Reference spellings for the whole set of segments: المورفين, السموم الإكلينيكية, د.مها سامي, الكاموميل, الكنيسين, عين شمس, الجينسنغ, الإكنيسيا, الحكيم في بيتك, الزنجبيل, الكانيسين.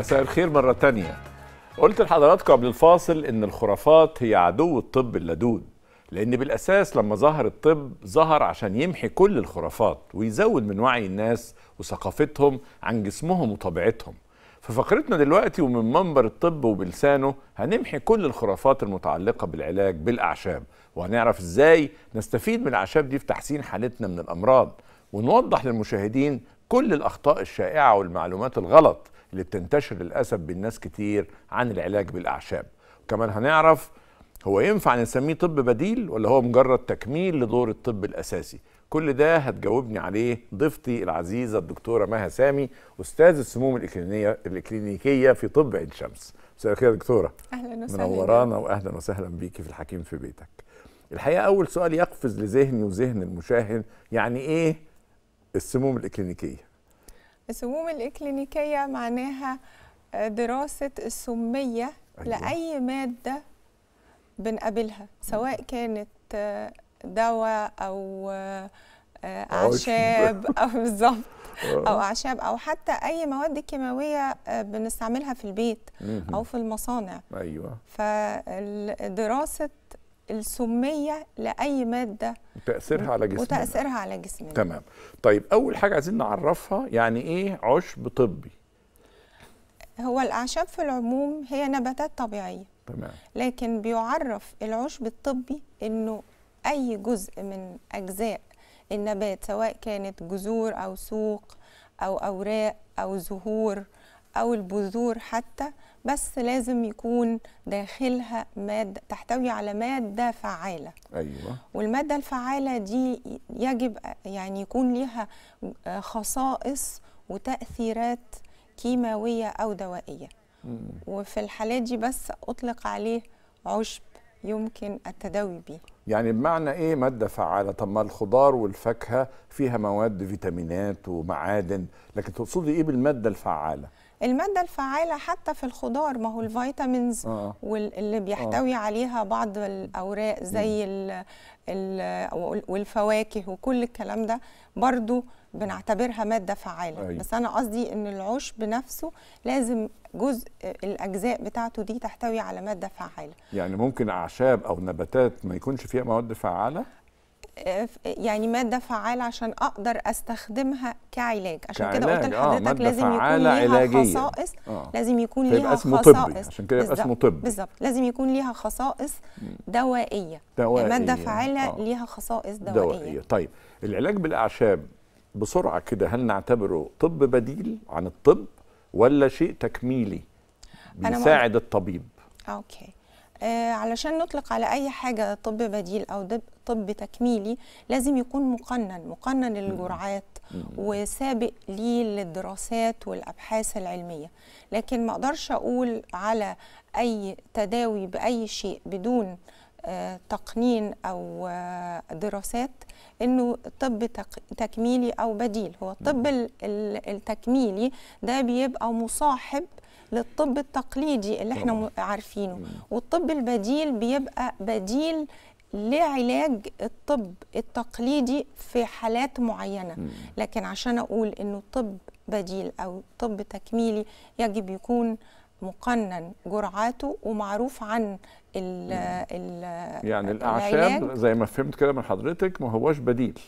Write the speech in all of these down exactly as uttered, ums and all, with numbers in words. مساء الخير مرة تانية. قلت لحضراتكم قبل الفاصل إن الخرافات هي عدو الطب اللدود، لأن بالأساس لما ظهر الطب ظهر عشان يمحي كل الخرافات ويزود من وعي الناس وثقافتهم عن جسمهم وطبيعتهم. في فقرتنا دلوقتي ومن منبر الطب وبلسانه هنمحي كل الخرافات المتعلقة بالعلاج بالأعشاب، وهنعرف إزاي نستفيد من الأعشاب دي في تحسين حالتنا من الأمراض، ونوضح للمشاهدين كل الأخطاء الشائعة والمعلومات الغلط اللي بتنتشر للأسف بين ناس كتير عن العلاج بالأعشاب. وكمان هنعرف هو ينفع نسميه طب بديل ولا هو مجرد تكميل لدور الطب الأساسي. كل ده هتجاوبني عليه ضيفتي العزيزة الدكتورة مها سامي، أستاذ السموم الإكلينيكية في طب عين شمس. مساء الخير يا دكتورة. أهلا وسهلا، منورانا وأهلا وسهلا بيكي في الحكيم في بيتك. الحقيقة أول سؤال يقفز لذهني وذهن المشاهد، يعني إيه السموم الإكلينيكية؟ السموم الإكلينيكية معناها دراسة السمية. أيوة. لأي مادة بنقابلها، سواء كانت دواء أو أعشاب أو بالظبط أو أعشاب أو حتى أي مواد كيماوية بنستعملها في البيت أو في المصانع. أيوة. فدراسة السمية لأي مادة وتأثيرها على جسمنا وتأثيرها على جسمنا. تمام. طيب أول حاجة عايزين نعرفها، يعني إيه عشب طبي؟ هو الأعشاب في العموم هي نباتات طبيعية. تمام. لكن بيعرف العشب الطبي إنه أي جزء من أجزاء النبات، سواء كانت جذور أو سوق أو أوراق أو زهور أو البذور حتى، بس لازم يكون داخلها مادة تحتوي على مادة فعالة. أيوة. والمادة الفعالة دي يجب يعني يكون ليها خصائص وتأثيرات كيماوية أو دوائية. مم. وفي الحالة دي بس أطلق عليه عشب يمكن التداوي بيه. يعني بمعنى إيه مادة فعالة؟ طب ما الخضار والفاكهة فيها مواد فيتامينات ومعادن، لكن تقصدي إيه بالمادة الفعالة؟ المادة الفعالة حتى في الخضار، ما هو الفيتامينز آه. واللي بيحتوي آه. عليها بعض الأوراق زي ال ال والفواكه وكل الكلام ده برضو بنعتبرها مادة فعالة. أيوة. بس أنا قصدي إن العشب نفسه لازم جزء الأجزاء بتاعته دي تحتوي على مادة فعالة. يعني ممكن أعشاب أو نباتات ما يكونش فيها مواد فعالة؟ يعني مادة فعالة عشان أقدر أستخدمها كعلاج، عشان كده قلت لحضرتك آه لازم يكون ليها خصائص. آه. لازم يكون ليها خصائص، عشان كده يبقى اسمه طبي. بالظبط، لازم يكون ليها خصائص دوائية. دوائية. مادة فعالة آه. ليها خصائص دوائية. دوائية. طيب العلاج بالأعشاب بسرعة كده، هل نعتبره طب بديل عن الطب ولا شيء تكميلي بيساعد الطبيب؟ أوكي. آه علشان نطلق على أي حاجة طب بديل أو طب تكميلي لازم يكون مقنن، مقنن للجرعات وسابق ليه للدراسات والأبحاث العلمية. لكن ما أقدرش أقول على أي تداوي بأي شيء بدون آه تقنين أو آه دراسات إنه طب تكميلي أو بديل. هو الطب التكميلي ده بيبقى مصاحب للطب التقليدي اللي احنا عارفينه، والطب البديل بيبقى بديل لعلاج الطب التقليدي في حالات معينة. لكن عشان أقول إنه طب بديل أو طب تكميلي يجب يكون مقنن جرعاته ومعروف عن ال ال يعني الأعشاب. زي ما فهمت كده من حضرتك ما هوش بديل،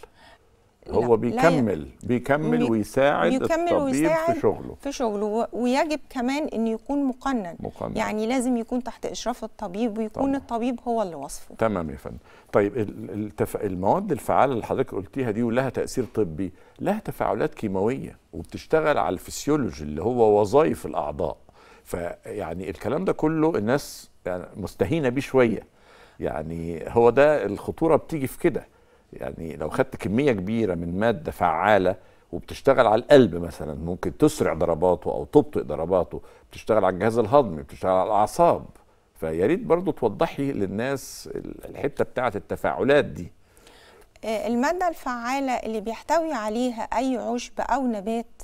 هو بيكمل بيكمل ويساعد الطبيب ويساعد في شغله في شغله ويجب كمان أن يكون مقنن. مقنن يعني لازم يكون تحت إشراف الطبيب ويكون طبعا. الطبيب هو اللي وصفه. تمام يا فندم. طيب التف... المواد الفعالة اللي حضرتك قلتيها دي ولها تأثير طبي، لها تفاعلات كيماوية وبتشتغل على الفسيولوجي اللي هو وظائف الأعضاء، فيعني الكلام ده كله الناس يعني مستهينة بيه شوية، يعني هو ده الخطورة بتيجي في كده. يعني لو خدت كمية كبيرة من مادة فعالة وبتشتغل على القلب مثلا ممكن تسرع ضرباته أو تبطئ ضرباته، بتشتغل على الجهاز الهضمي، بتشتغل على الأعصاب، فيا ريت برضو توضحي للناس الحتة بتاعة التفاعلات دي. المادة الفعالة اللي بيحتوي عليها أي عشب أو نبات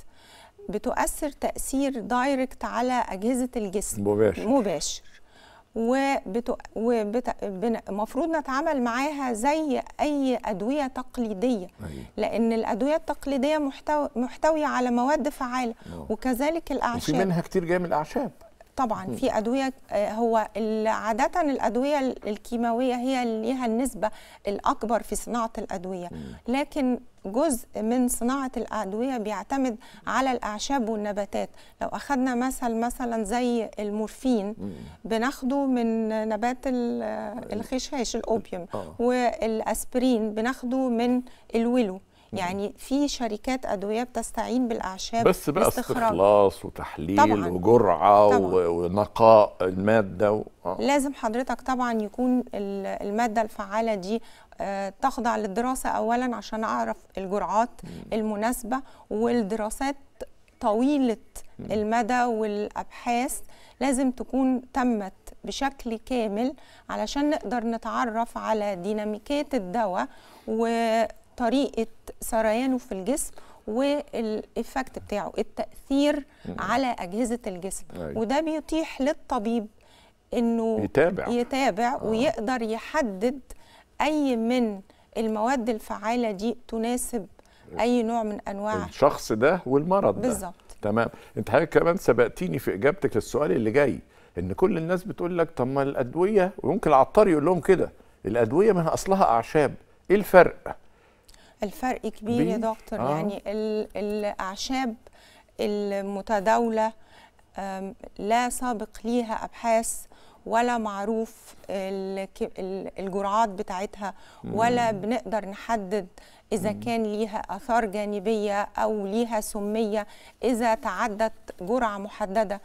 بتؤثر تأثير دايركت على أجهزة الجسم مباشر مباشر ومفروض نتعامل معاها زي أي أدوية تقليدية، لأن الأدوية التقليدية محتو... محتوية على مواد فعالة، وكذلك الأعشاب وفي منها كتير جاية من الأعشاب. طبعا في أدوية، هو عادة الأدوية الكيماوية هي اللي ليها النسبة الأكبر في صناعة الأدوية، لكن جزء من صناعة الأدوية بيعتمد على الأعشاب والنباتات. لو أخذنا مثل مثلا زي المورفين بناخده من نبات الخشاش الأوبيوم، والأسبرين بناخده من الويلو. يعني في شركات أدوية بتستعين بالأعشاب، بس بقى استخلاص وتحليل طبعاً. وجرعة طبعاً. ونقاء المادة و... آه. لازم حضرتك طبعا يكون المادة الفعالة دي تخضع للدراسة أولا عشان أعرف الجرعات المناسبة، والدراسات طويلة المدى والأبحاث لازم تكون تمت بشكل كامل علشان نقدر نتعرف على ديناميكية الدواء و طريقة سريانه في الجسم والإفكت بتاعه، التأثير على أجهزة الجسم. أي. وده بيتيح للطبيب إنه يتابع, يتابع آه. ويقدر يحدد أي من المواد الفعالة دي تناسب أي نوع من أنواع الشخص ده والمرض ده بالظبط. تمام. أنت حضرتك كمان سبقتيني في إجابتك للسؤال اللي جاي، إن كل الناس بتقول لك طب ما الأدوية، وممكن العطار يقول لهم كده، الأدوية منها أصلها أعشاب، إيه الفرق؟ الفرق كبير يا دكتور. آه. يعني الأعشاب المتداولة لا سابق ليها أبحاث ولا معروف الجرعات بتاعتها، ولا بنقدر نحدد إذا كان ليها آثار جانبية أو ليها سمية إذا تعدت جرعة محددة.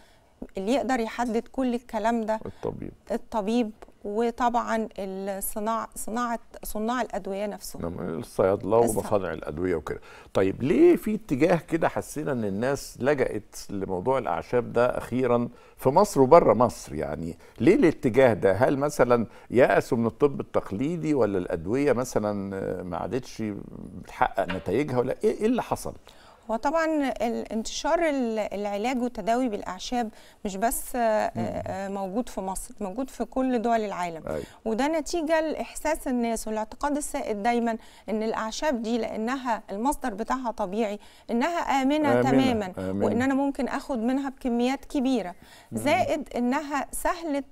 اللي يقدر يحدد كل الكلام ده الطبيب الطبيب وطبعا الصناع صناعه صناع الادويه نفسهم، الصيادله ومصانع الادويه وكده. طيب ليه في اتجاه كده حسينا ان الناس لجأت لموضوع الاعشاب ده اخيرا في مصر وبره مصر؟ يعني ليه الاتجاه ده؟ هل مثلا يأسوا من الطب التقليدي، ولا الادويه مثلا ما عادتش بتحقق نتائجها، ولا ايه اللي حصل؟ وطبعا انتشار العلاج والتداوي بالأعشاب مش بس موجود في مصر، موجود في كل دول العالم. أي. وده نتيجة لإحساس الناس والاعتقاد السائد دايما ان الأعشاب دي لأنها المصدر بتاعها طبيعي انها آمنة, آمنة. تماما آمنة. وان انا ممكن اخد منها بكميات كبيرة، زائد انها سهلة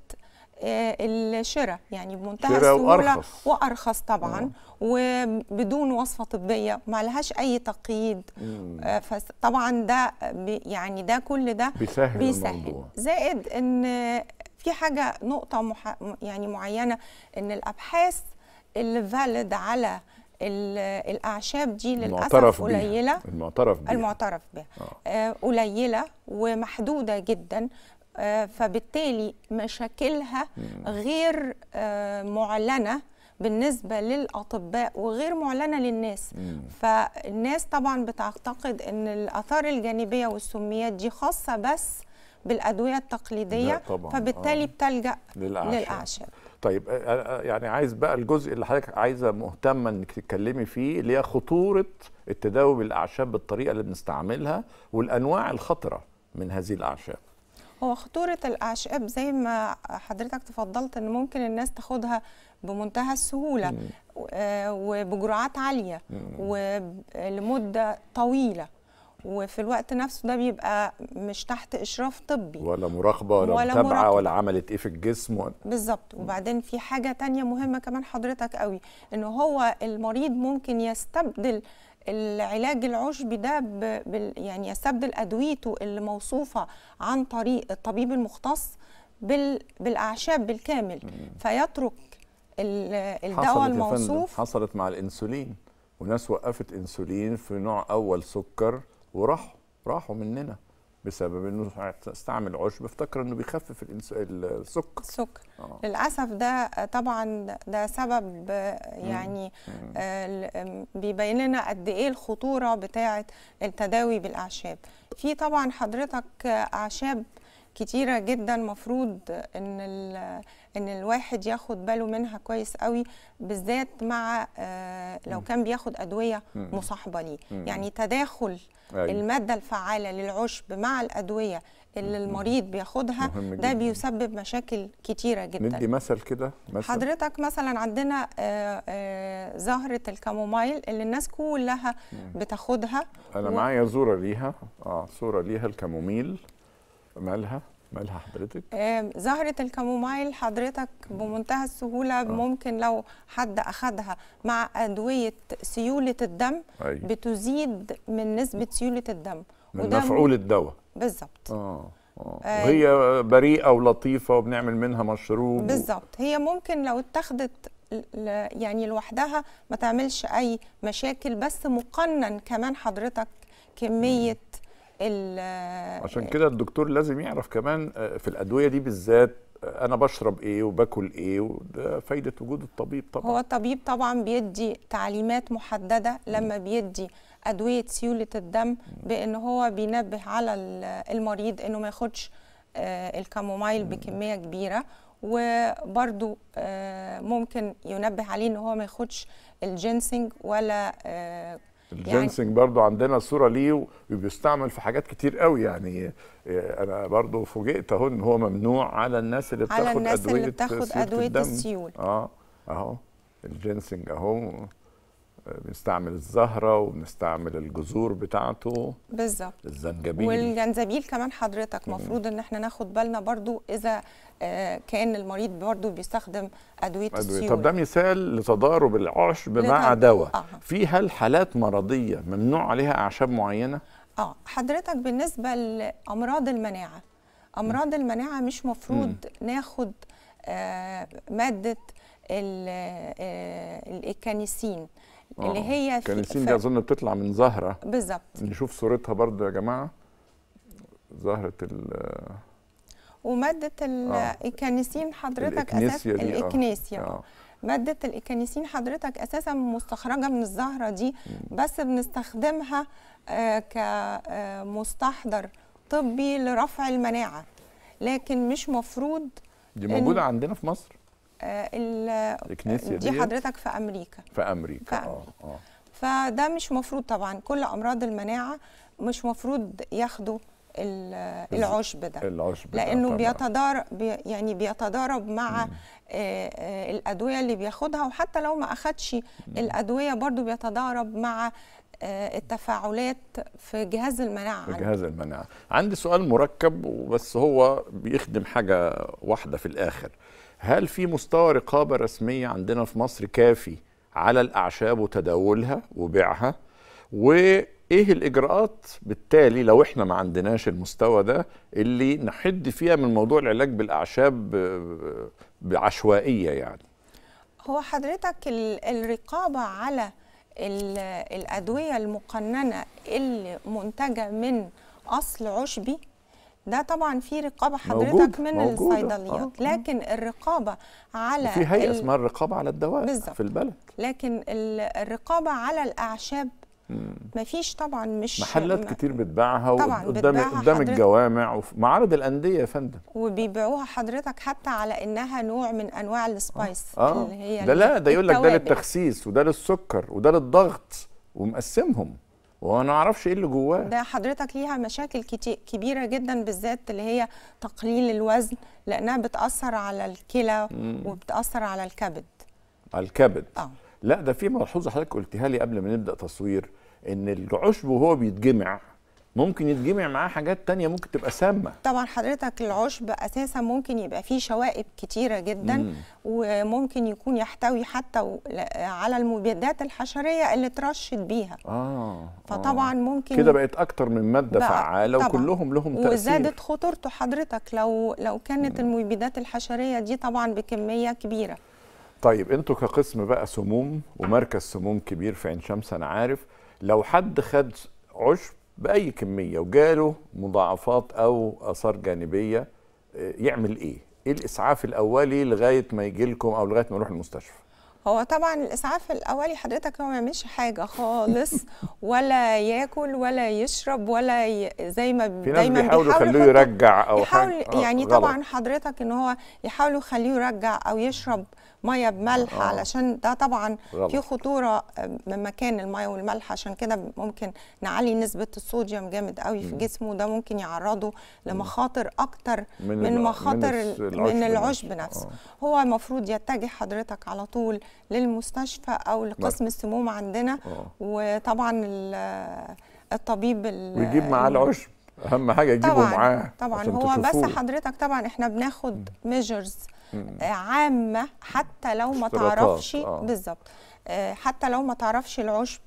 الشراء، يعني بمنتهى السهوله وأرخص. وارخص طبعا. مم. وبدون وصفه طبيه، ما لهاش اي تقييد. مم. فطبعا ده يعني ده كل ده بيسهل, بيسهل. الموضوع. زائد ان في حاجه نقطه مح... يعني معينه، ان الابحاث اللي فاليد على الأعشاب دي للأسف قليله، المعترف بيها المعترف بيها آه. قليله ومحدوده جدا، فبالتالي مشاكلها غير معلنة بالنسبة للأطباء وغير معلنة للناس. فالناس طبعا بتعتقد أن الآثار الجانبية والسميات دي خاصة بس بالأدوية التقليدية، فبالتالي آه. بتلجأ للأعشاب. طيب يعني عايز بقى الجزء اللي حضرتك عايزة مهتمة انك تتكلمي فيه، اللي هي خطورة التداوي بالأعشاب بالطريقة اللي بنستعملها، والأنواع الخطرة من هذه الأعشاب. هو خطورة الأعشاب زي ما حضرتك تفضلت إن ممكن الناس تاخدها بمنتهى السهولة وبجرعات عالية ولمدة طويلة، وفي الوقت نفسه ده بيبقى مش تحت إشراف طبي ولا مراقبة ولا, ولا متابعة مراقبة. ولا عملت إيه في الجسم بالظبط. وبعدين في حاجة تانية مهمة كمان حضرتك قوي، إن هو المريض ممكن يستبدل العلاج العشبي ده بال يعني يستبدل ادويته اللي موصوفه عن طريق الطبيب المختص بال بالاعشاب بالكامل، فيترك الدواء الموصوف. حصلت مع الانسولين، وناس وقفت انسولين في نوع اول سكر وراحوا راحوا مننا بسبب انه استعمل عشب، افتكر انه بيخفف السكر السكر آه. للاسف ده طبعا ده سبب يعني آه بيبين لنا قد ايه الخطوره بتاعه التداوي بالاعشاب. في طبعا حضرتك اعشاب كتيرة جدا مفروض ان ان الواحد ياخد باله منها كويس قوي، بالذات مع لو كان بياخد ادويه مصاحبه ليه. يعني تداخل الماده الفعاله للعشب مع الادويه اللي المريض بياخدها ده بيسبب مشاكل كتيره جدا. ندي مثل كده حضرتك، مثلا عندنا آآ آآ زهره الكاموميل اللي الناس كلها بتاخدها. انا و... معايا صوره ليها، اه صوره ليها الكاموميل. مالها؟ مالها حضرتك؟ آه، زهرة الكاموميل حضرتك بمنتهى السهولة آه. ممكن لو حد أخدها مع أدوية سيولة الدم أي. بتزيد من نسبة سيولة الدم من مفعول الدواء بالظبط. آه. آه. آه. وهي بريئة ولطيفة وبنعمل منها مشروب بالظبط. هي ممكن لو اتخذت يعني لوحدها ما تعملش أي مشاكل، بس مقنن كمان حضرتك كمية م. عشان كده الدكتور لازم يعرف كمان في الأدوية دي بالذات أنا بشرب إيه وباكل إيه، وده فايدة وجود الطبيب طبعا. هو الطبيب طبعا بيدي تعليمات محددة لما بيدي أدوية سيولة الدم، بأن هو بينبه على المريض أنه ما ياخدش الكاموميل بكمية كبيرة، وبرده ممكن ينبه عليه أنه هو ما ياخدش الجينسنغ ولا الجينسنج. يعني برضو عندنا صورة ليه وبيستعمل في حاجات كتير قوي. يعني أنا برضو فوجئت أهو إن هو ممنوع على الناس اللي بتاخد أدوية السيول. على الناس اللي بتاخد أدوية السيول. آه أهو الجينسنج أهو، بنستعمل الزهرة وبنستعمل الجذور بتاعته بالظبط، الزنجبيل والجنزبيل كمان حضرتك. مفروض ان احنا ناخد بالنا برضو اذا كان المريض برضو بيستخدم ادويه السيول. طب ده مثال لتضارب العشب مع دواء. آه. في هل حالات مرضيه ممنوع عليها اعشاب معينه؟ اه حضرتك بالنسبه لامراض المناعه، امراض م. المناعه مش مفروض م. ناخد آه ماده الكانيسين اللي هي الكانيسين دي اظن بتطلع من زهره بالظبط. نشوف صورتها برضو يا جماعه، زهره ال وماده الكانيسين حضرتك اساسا الإكنيسيا. آه. ماده الإكنيسين حضرتك اساسا مستخرجه من الزهره دي، بس بنستخدمها آه كمستحضر طبي لرفع المناعه، لكن مش مفروض. دي موجوده عندنا في مصر الكنيسين دي حضرتك في امريكا. في امريكا اه اه فده مش مفروض طبعا. كل امراض المناعه مش مفروض ياخدوا العشب ده، العشب لانه بيتضارب يعني بيتضارب مع آآ آآ الادويه اللي بياخدها، وحتى لو ما اخدش الادويه برضو بيتضارب مع التفاعلات في جهاز المناعه. في جهاز المناعه. عندي سؤال مركب وبس هو بيخدم حاجه واحده في الاخر. هل في مستوى رقابة رسمية عندنا في مصر كافي على الأعشاب وتداولها وبيعها؟ وإيه الإجراءات بالتالي لو إحنا ما عندناش المستوى ده اللي نحد فيها من موضوع العلاج بالأعشاب بعشوائية يعني؟ هو حضرتك الرقابة على الأدوية المقننة اللي منتجة من أصل عشبي ده طبعا في رقابه حضرتك موجود. من موجود. الصيدليات، لكن الرقابه على في هيئه ال... اسمها الرقابه على الدواء بالزبط. في البلد، لكن الرقابه على الاعشاب ما فيش طبعا. مش محلات م... كتير بتباعها قدام قدام الجوامع وفي معارض الانديه يا فندم، وبيبيعوها حضرتك حتى على انها نوع من انواع السبايس. آه. اللي هي ده لا ده يقول لك ده للتخسيس وده للسكر وده للضغط ومقسمهم وانا ما اعرفش ايه اللي جواه. ده حضرتك ليها مشاكل كتير كبيره جدا، بالذات اللي هي تقليل الوزن، لانها بتاثر على الكلى وبتاثر على الكبد. على الكبد اه لا ده في ملحوظه حضرتك قلتيها لي قبل ما نبدا تصوير، ان العشب وهو بيتجمع ممكن يتجمع معاه حاجات تانية ممكن تبقى سامه. طبعا حضرتك العشب اساسا ممكن يبقى فيه شوائب كتيره جدا. مم. وممكن يكون يحتوي حتى على المبيدات الحشريه اللي ترشت بيها. اه فطبعا آه. ممكن كده بقت اكتر من ماده فعاله وكلهم لهم تاثير، وزادت خطورته حضرتك لو لو كانت مم. المبيدات الحشريه دي طبعا بكميه كبيره. طيب انتوا كقسم بقى سموم ومركز سموم كبير في عين شمس، انا عارف لو حد خد عشب بأي كمية وجاله مضاعفات أو آثار جانبية يعمل إيه؟ إيه الإسعاف الأولي لغاية ما يجي لكم أو لغاية ما يروح المستشفى؟ هو طبعا الاسعاف الاولي حضرتك هو ما يعملش حاجه خالص ولا ياكل ولا يشرب ولا ي... زي ما ب... دايما بيحاولوا يخلوه يرجع او حاجه يعني غلط. طبعا حضرتك ان هو يحاولوا يخليه يرجع او يشرب ميه بملح آه. علشان ده طبعا غلط. في خطوره من مكان الميه والملح، عشان كده ممكن نعلي نسبه الصوديوم جامد قوي في جسمه، ده ممكن يعرضه لمخاطر اكتر من, من مخاطر من, من العشب نفسه. آه. هو المفروض يتجه حضرتك على طول للمستشفى او لقسم السموم عندنا. أوه. وطبعا الطبيب ويجيب معاه العشب، اهم حاجه يجيبه معاه طبعا. هو تشوفوه. بس حضرتك طبعا احنا بناخد ميجرز عامه حتى لو ما تعرفش بالظبط، حتى لو ما تعرفش العشب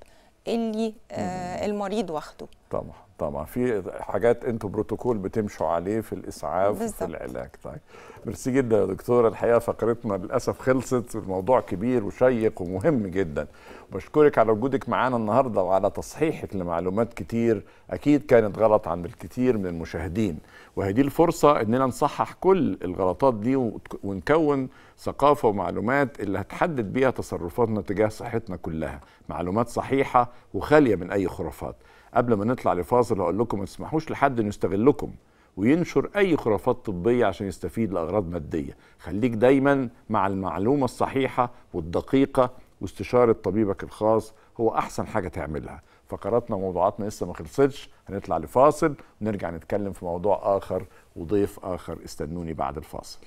اللي آه المريض واخده. طبعا طبعا في حاجات انتوا بروتوكول بتمشوا عليه في الاسعاف وفي العلاج. طيب ميرسي جدا يا دكتوره، الحقيقه فقرتنا للاسف خلصت، والموضوع كبير وشيق ومهم جدا. بشكرك على وجودك معانا النهارده وعلى تصحيحك لمعلومات كتير اكيد كانت غلط عند الكثير من المشاهدين، وهذه الفرصه اننا نصحح كل الغلطات دي ونكون ثقافه ومعلومات اللي هتحدد بيها تصرفاتنا تجاه صحتنا كلها، معلومات صحيحه وخاليه من اي خرافات. قبل ما نطلع لفاصل هقول لكم ما تسمحوش لحد انه يستغلكم وينشر اي خرافات طبيه عشان يستفيد لاغراض ماديه. خليك دايما مع المعلومه الصحيحه والدقيقه، واستشاره طبيبك الخاص هو احسن حاجه تعملها. فقراتنا وموضوعاتنا لسه ما خلصتش، هنطلع لفاصل ونرجع نتكلم في موضوع اخر وضيف اخر. استنوني بعد الفاصل.